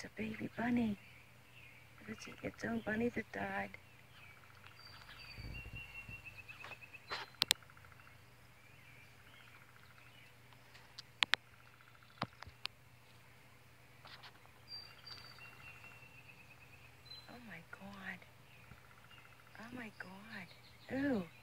It's a baby bunny. It's own bunny that died. Oh my God. Oh my God. Ooh.